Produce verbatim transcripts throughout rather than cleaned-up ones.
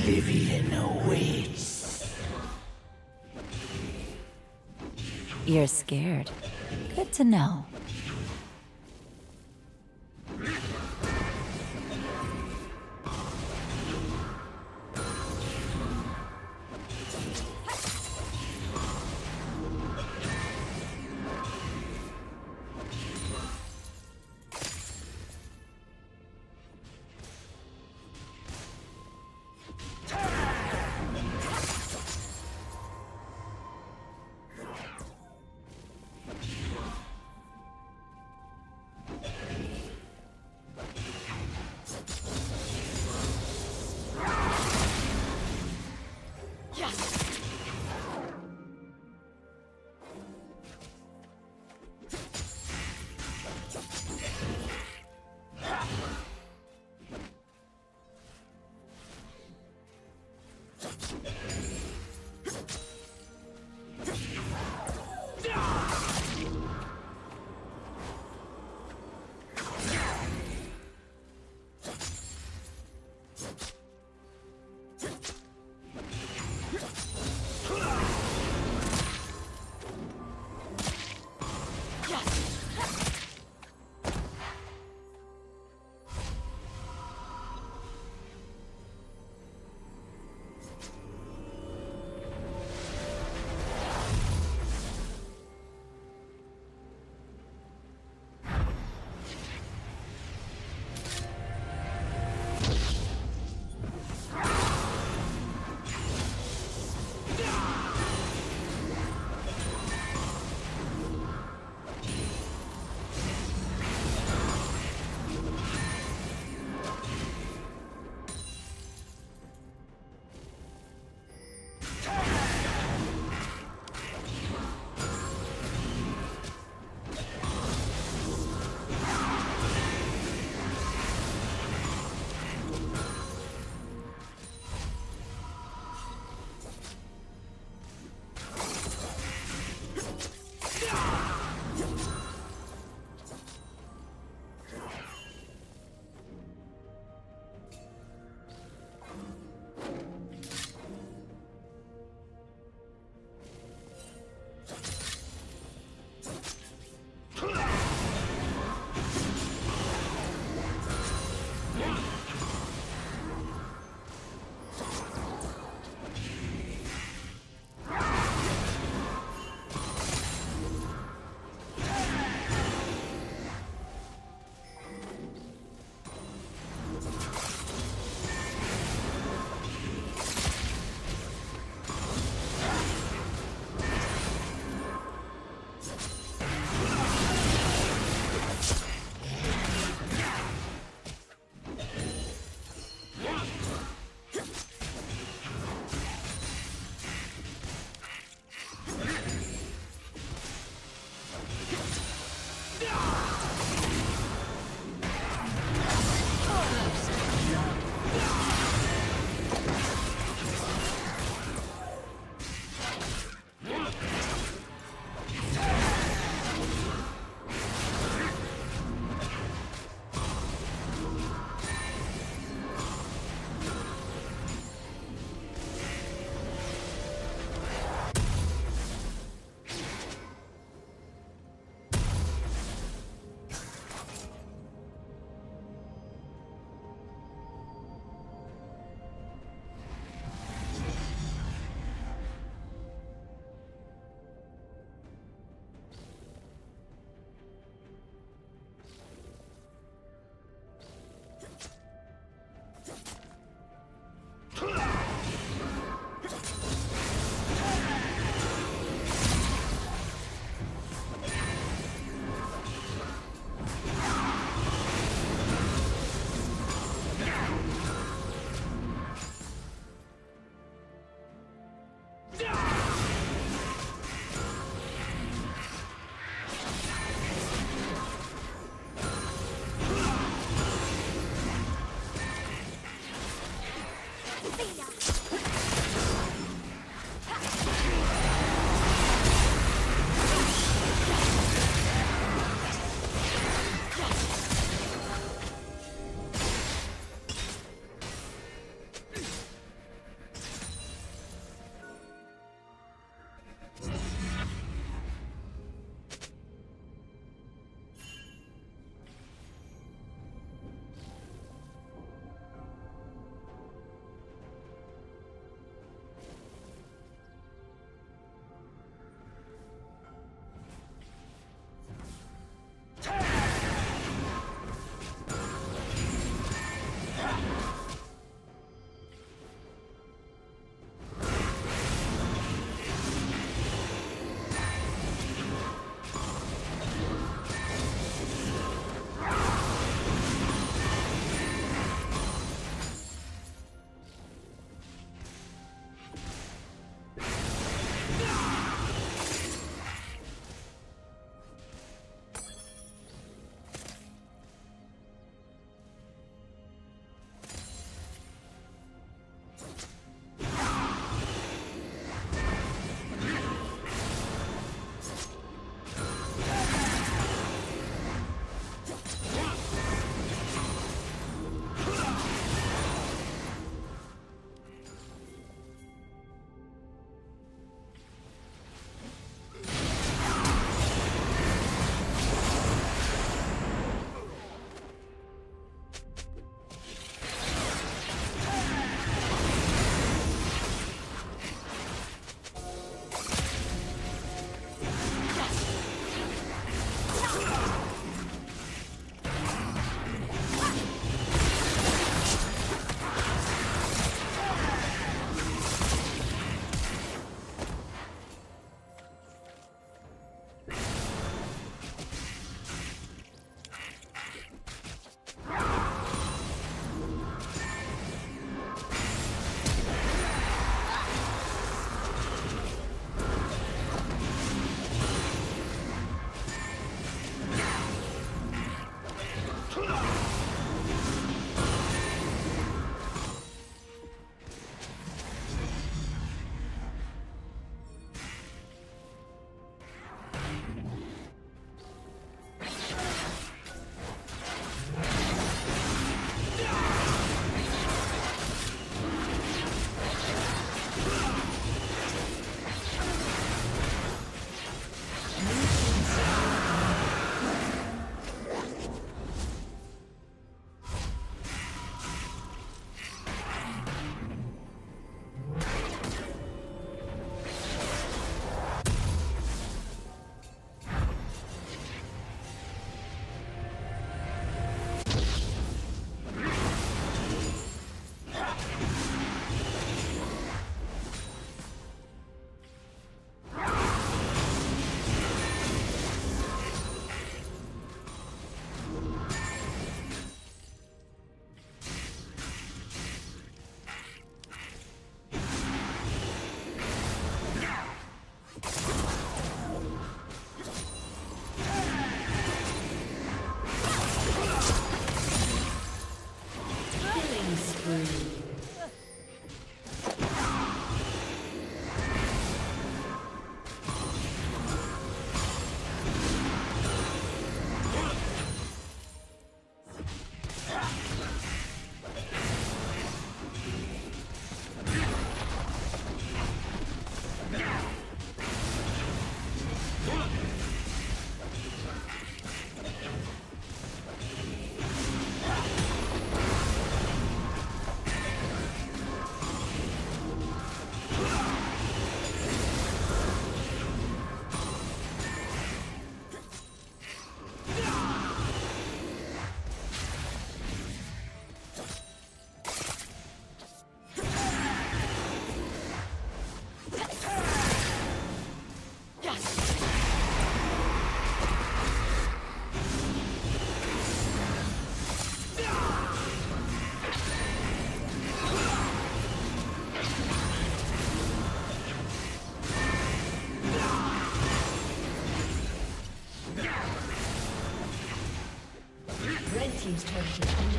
Oblivion awaits. You're scared. Good to know.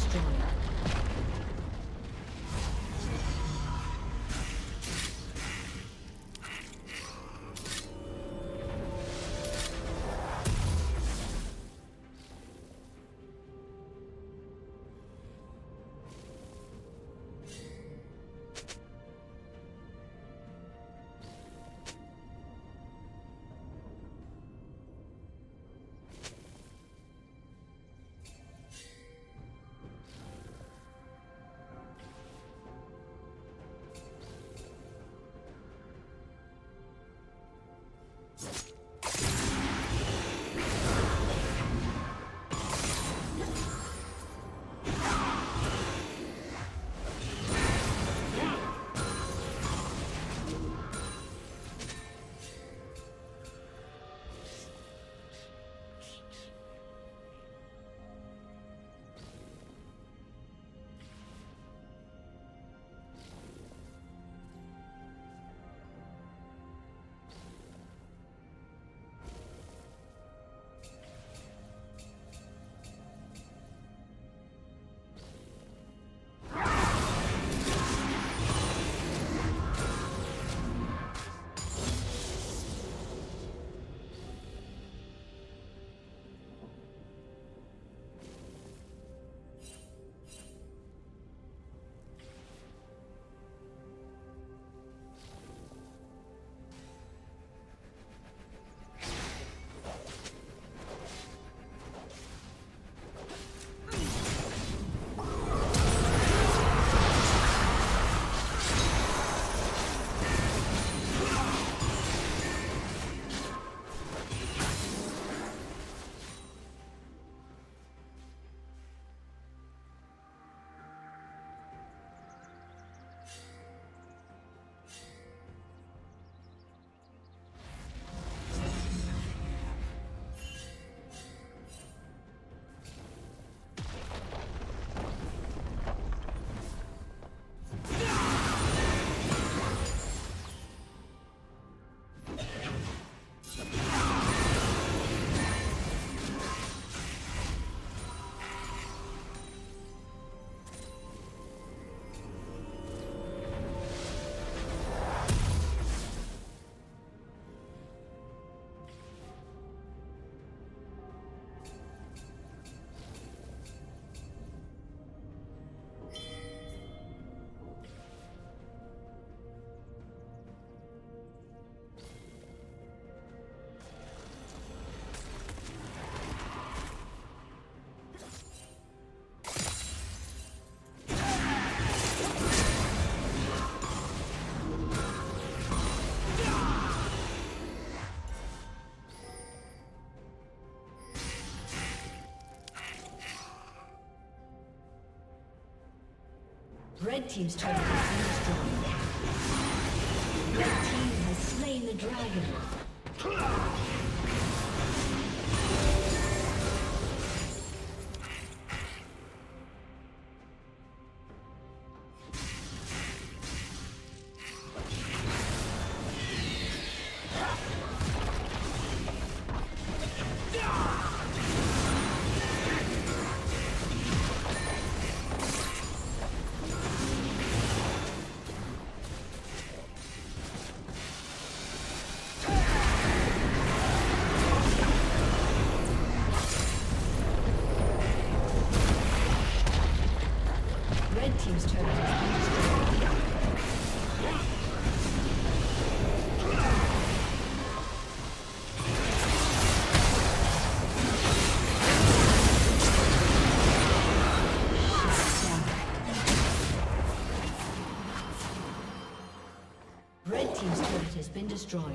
destroyed. Red team's turret has been destroyed. Red team has slain the dragon. Team's turret has been destroyed.